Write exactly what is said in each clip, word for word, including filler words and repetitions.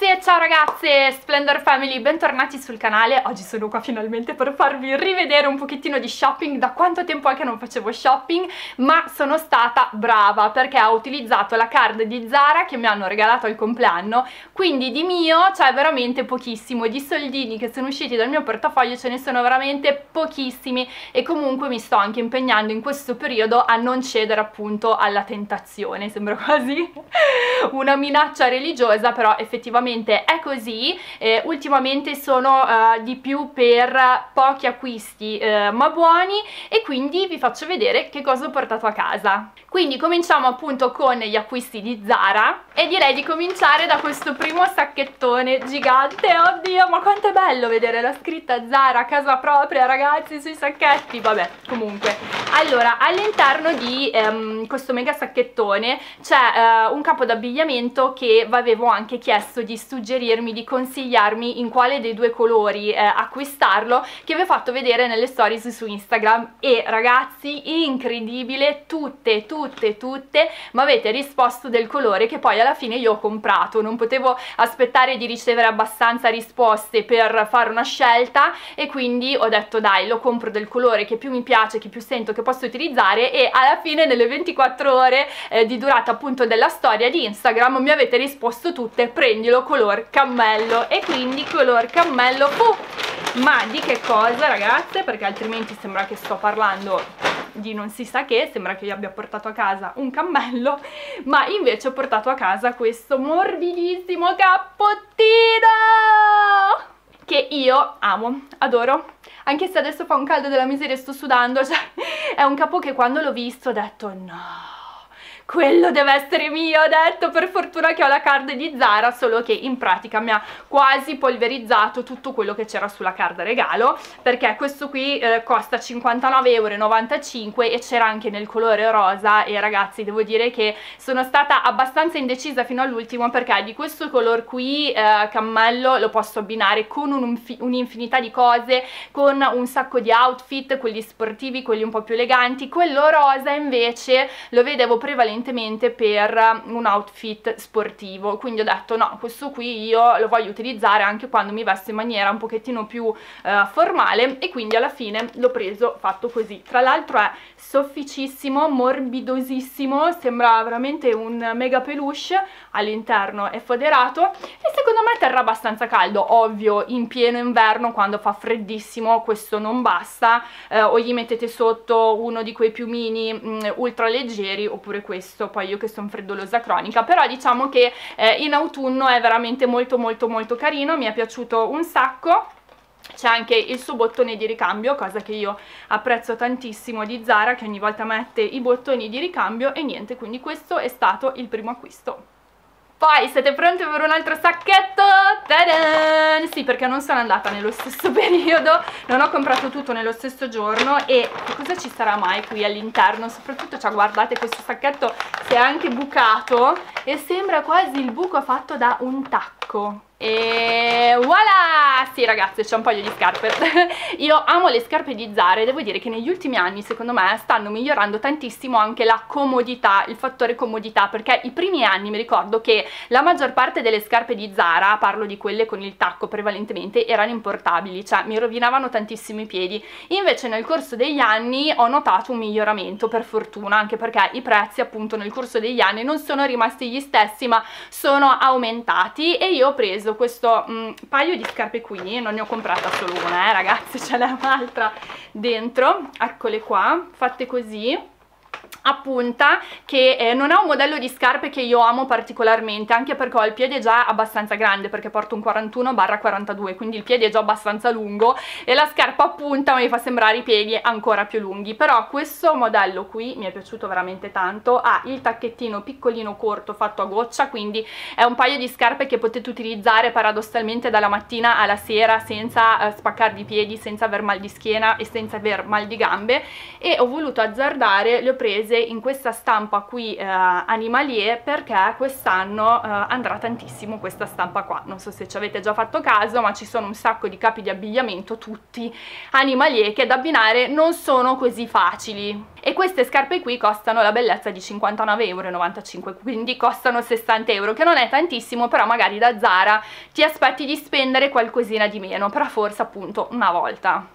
ragazze, ciao ragazze, Splendor Family, bentornati sul canale. Oggi sono qua finalmente per farvi rivedere un pochettino di shopping. Da quanto tempo è che non facevo shopping, ma sono stata brava perché ho utilizzato la card di Zara che mi hanno regalato al compleanno, quindi di mio c'è veramente pochissimo, di soldini che sono usciti dal mio portafoglio ce ne sono veramente pochissimi, e comunque mi sto anche impegnando in questo periodo a non cedere appunto alla tentazione. Sembra quasi una minaccia religiosa, però effettivamente è così. Eh, ultimamente sono uh, di più per pochi acquisti uh, ma buoni, e quindi vi faccio vedere che cosa ho portato a casa. Quindi cominciamo appunto con gli acquisti di Zara, e direi di cominciare da questo primo sacchettone gigante. Oddio, ma quanto è bello vedere la scritta Zara casa propria, ragazzi, sui sacchetti. Vabbè, comunque, allora all'interno di ehm, questo mega sacchettone c'è eh, un capo d'abbigliamento che avevo anche chiesto di suggerirmi, di consigliarmi in quale dei due colori eh, acquistarlo, che vi ho fatto vedere nelle stories su Instagram, e ragazzi, incredibile, tutte tutte tutte mi avete risposto del colore che poi alla fine io ho comprato. Non potevo aspettare di ricevere abbastanza risposte per fare una scelta, e quindi ho detto dai, lo compro del colore che più mi piace, che più sento che posso utilizzare. E alla fine, nelle ventiquattro ore eh, di durata appunto della storia di Instagram, mi avete risposto tutte: prendilo color cammello. E quindi color cammello fu. Ma di che cosa, ragazze? Perché altrimenti sembra che sto parlando di non si sa che, sembra che io abbia portato a casa un cammello, ma invece ho portato a casa questo morbidissimo cappottino che io amo, adoro, anche se adesso fa un caldo della miseria e sto sudando. Cioè, è un capo che quando l'ho visto ho detto no, quello deve essere mio. Ho detto per fortuna che ho la card di Zara, solo che in pratica mi ha quasi polverizzato tutto quello che c'era sulla card regalo, perché questo qui eh, costa cinquantanove e novantacinque euro e c'era anche nel colore rosa. E ragazzi, devo dire che sono stata abbastanza indecisa fino all'ultimo, perché di questo color qui eh, cammello lo posso abbinare con un'infinità di cose, con un sacco di outfit, quelli sportivi, quelli un po' più eleganti. Quello rosa invece lo vedevo prevalente per un outfit sportivo, quindi ho detto no, questo qui io lo voglio utilizzare anche quando mi vesto in maniera un pochettino più eh, formale, e quindi alla fine l'ho preso fatto così. Tra l'altro è sofficissimo, morbidosissimo, sembra veramente un mega peluche, all'interno è foderato, e secondo me terrà abbastanza caldo. Ovvio, in pieno inverno, quando fa freddissimo, questo non basta, eh, o gli mettete sotto uno di quei piumini mh, ultra leggeri, oppure questo. Poi io che sono freddolosa cronica, però diciamo che eh, in autunno è veramente molto molto molto carino, mi è piaciuto un sacco. C'è anche il suo bottone di ricambio, cosa che io apprezzo tantissimo di Zara, che ogni volta mette i bottoni di ricambio. E niente, quindi questo è stato il primo acquisto. Poi siete pronti per un altro sacchetto? Ta-da! Sì, perché non sono andata nello stesso periodo, non ho comprato tutto nello stesso giorno. E cosa ci sarà mai qui all'interno? Soprattutto, cioè, guardate, questo sacchetto si è anche bucato e sembra quasi il buco fatto da un tacco. E voilà! Sì ragazze, c'è un paio di scarpe. Io amo le scarpe di Zara, e devo dire che negli ultimi anni secondo me stanno migliorando tantissimo anche la comodità, il fattore comodità, perché i primi anni mi ricordo che la maggior parte delle scarpe di Zara, parlo di quelle con il tacco prevalentemente, erano importabili, cioè mi rovinavano tantissimo i piedi. Invece nel corso degli anni ho notato un miglioramento, per fortuna, anche perché i prezzi appunto nel corso degli anni non sono rimasti gli stessi ma sono aumentati, e io ho preso questo mh, paio di scarpe qui. Non ne ho comprata solo una, eh, ragazzi, ce n'è un'altra dentro, eccole qua, fatte così a punta, che eh, non è un modello di scarpe che io amo particolarmente, anche perché ho il piede già abbastanza grande, perché porto un quarantuno barra quarantadue, quindi il piede è già abbastanza lungo, e la scarpa a punta mi fa sembrare i piedi ancora più lunghi. Però questo modello qui mi è piaciuto veramente tanto, ha il tacchettino piccolino corto fatto a goccia, quindi è un paio di scarpe che potete utilizzare paradossalmente dalla mattina alla sera senza eh, spaccarvi i piedi, senza aver mal di schiena e senza aver mal di gambe. E ho voluto azzardare, le ho prese in questa stampa qui eh, animalier, perché quest'anno eh, andrà tantissimo questa stampa qua. Non so se ci avete già fatto caso, ma ci sono un sacco di capi di abbigliamento tutti animalier che da abbinare non sono così facili, e queste scarpe qui costano la bellezza di cinquantanove e novantacinque euro, quindi costano sessanta euro, che non è tantissimo, però magari da Zara ti aspetti di spendere qualcosina di meno, però forse appunto una volta.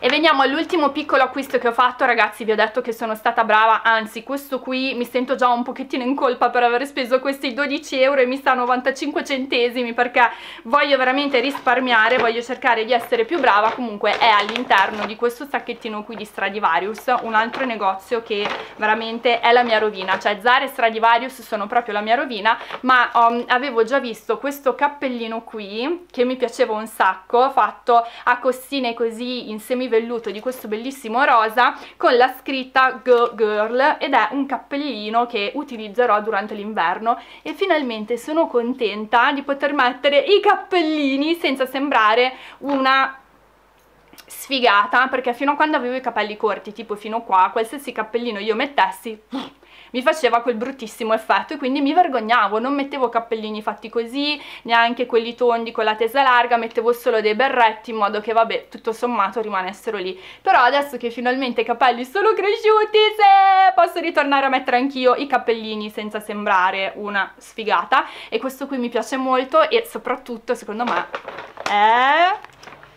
E veniamo all'ultimo piccolo acquisto che ho fatto. Ragazzi, vi ho detto che sono stata brava, anzi questo qui mi sento già un pochettino in colpa per aver speso questi dodici euro e mi sta novantacinque centesimi, perché voglio veramente risparmiare, voglio cercare di essere più brava. Comunque è all'interno di questo sacchettino qui di Stradivarius, un altro negozio che veramente è la mia rovina, cioè Zara e Stradivarius sono proprio la mia rovina, ma um, avevo già visto questo cappellino qui che mi piaceva un sacco, fatto a costine così in semivelluto di questo bellissimo rosa con la scritta Go Girl, ed è un cappellino che utilizzerò durante l'inverno, e finalmente sono contenta di poter mettere i cappellini senza sembrare una sfigata, perché fino a quando avevo i capelli corti, tipo fino qua, qualsiasi cappellino io mettessi mi faceva quel bruttissimo effetto, e quindi mi vergognavo, non mettevo cappellini fatti così, neanche quelli tondi con la tesa larga, mettevo solo dei berretti in modo che vabbè, tutto sommato rimanessero lì. Però adesso che finalmente i capelli sono cresciuti, se posso ritornare a mettere anch'io i cappellini senza sembrare una sfigata, e questo qui mi piace molto, e soprattutto secondo me è...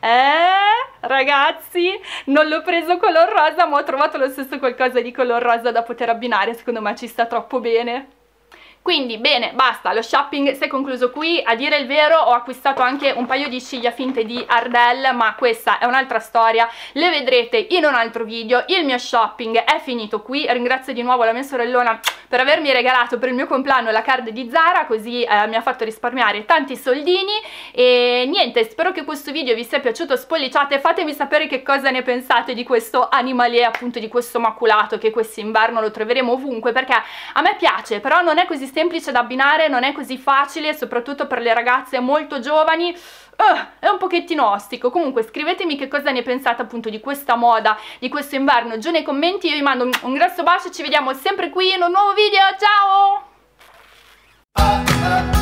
Eh, ragazzi, non l'ho preso color rosa, ma ho trovato lo stesso qualcosa di color rosa da poter abbinare, secondo me ci sta troppo bene. Quindi bene, basta, lo shopping si è concluso qui. A dire il vero ho acquistato anche un paio di ciglia finte di Ardell, ma questa è un'altra storia, le vedrete in un altro video. Il mio shopping è finito qui, ringrazio di nuovo la mia sorellona per avermi regalato per il mio compleanno la card di Zara, così eh, mi ha fatto risparmiare tanti soldini. E niente, spero che questo video vi sia piaciuto, spolliciate, fatemi sapere che cosa ne pensate di questo animalier, appunto di questo maculato, che quest'inverno lo troveremo ovunque, perché a me piace, però non è così semplice da abbinare, non è così facile, soprattutto per le ragazze molto giovani. Uh, è un pochettino ostico. Comunque scrivetemi che cosa ne pensate appunto di questa moda, di questo inverno, giù nei commenti. Io vi mando un, un grosso bacio, ci vediamo sempre qui in un nuovo video, ciao!